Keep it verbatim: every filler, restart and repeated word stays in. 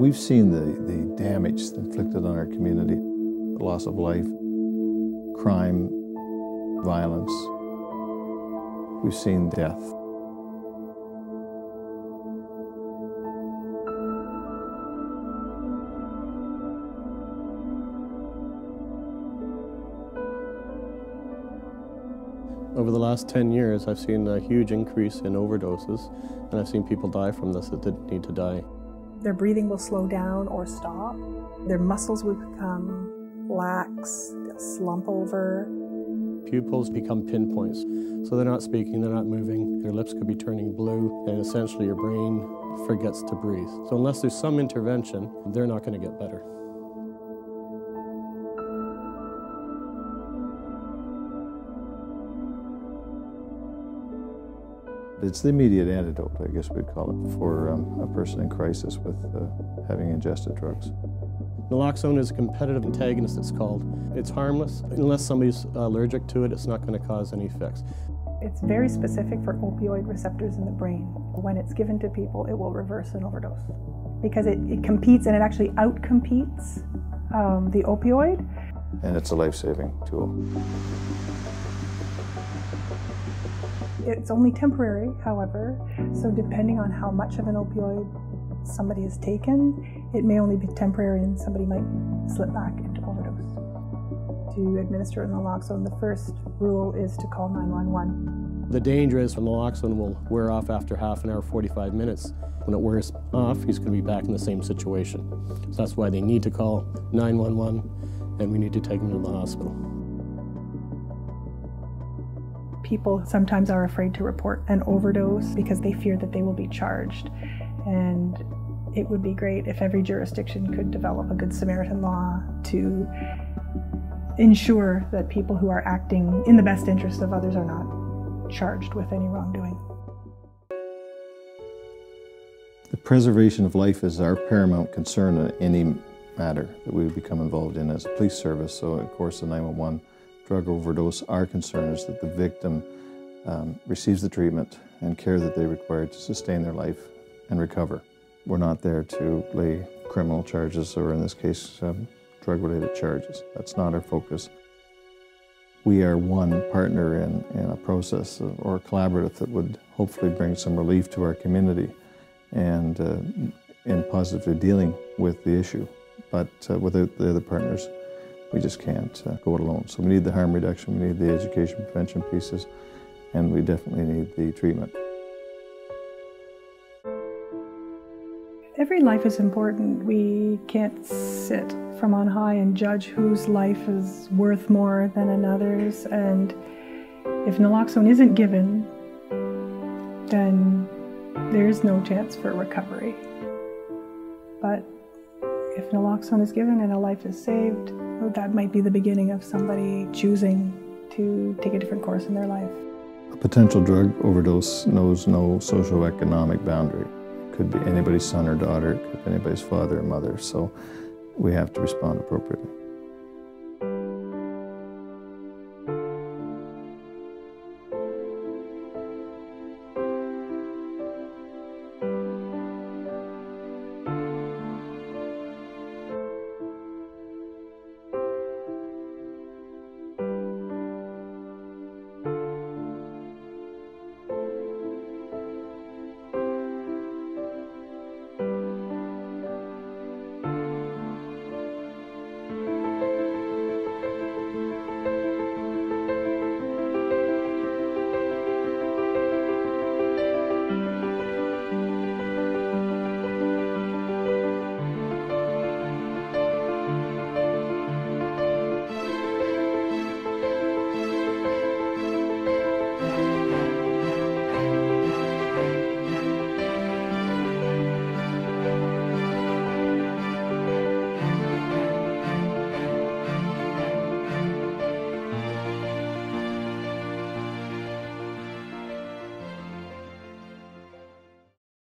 We've seen the, the damage inflicted on our community, the loss of life, crime, violence. We've seen death. Over the last ten years, I've seen a huge increase in overdoses, and I've seen people die from this that didn't need to die. Their breathing will slow down or stop. Their muscles will become lax, they'll slump over. Pupils become pinpoints, so they're not speaking, they're not moving, their lips could be turning blue, and essentially your brain forgets to breathe. So unless there's some intervention, they're not going to get better. It's the immediate antidote, I guess we'd call it, for um, a person in crisis with uh, having ingested drugs. Naloxone is a competitive antagonist, it's called. It's harmless. Unless somebody's allergic to it, it's not going to cause any effects. It's very specific for opioid receptors in the brain. When it's given to people, it will reverse an overdose because it, it competes, and it actually out-competes um, the opioid. And it's a life-saving tool. It's only temporary, however, so depending on how much of an opioid somebody has taken, it may only be temporary and somebody might slip back into overdose. To administer naloxone, the first rule is to call nine one one. The danger is naloxone will wear off after half an hour, forty-five minutes. When it wears off, he's going to be back in the same situation. So that's why they need to call nine one one, and we need to take him to the hospital. People sometimes are afraid to report an overdose because they fear that they will be charged. And it would be great if every jurisdiction could develop a Good Samaritan law to ensure that people who are acting in the best interest of others are not charged with any wrongdoing. The preservation of life is our paramount concern in any matter that we become involved in as a police service, so of course the nine one one drug overdose, our concern is that the victim um, receives the treatment and care that they require to sustain their life and recover. We're not there to lay criminal charges or, in this case, um, drug-related charges. That's not our focus. We are one partner in, in a process or a collaborative that would hopefully bring some relief to our community and uh, in positively dealing with the issue. But uh, without the other partners, we just can't uh, go it alone. So we need the harm reduction, we need the education prevention pieces, and we definitely need the treatment. Every life is important. We can't sit from on high and judge whose life is worth more than another's. And if naloxone isn't given, then there is no chance for recovery. But if naloxone is given and a life is saved, that might be the beginning of somebody choosing to take a different course in their life. A potential drug overdose knows no socioeconomic boundary. It could be anybody's son or daughter, it could be anybody's father or mother, so we have to respond appropriately.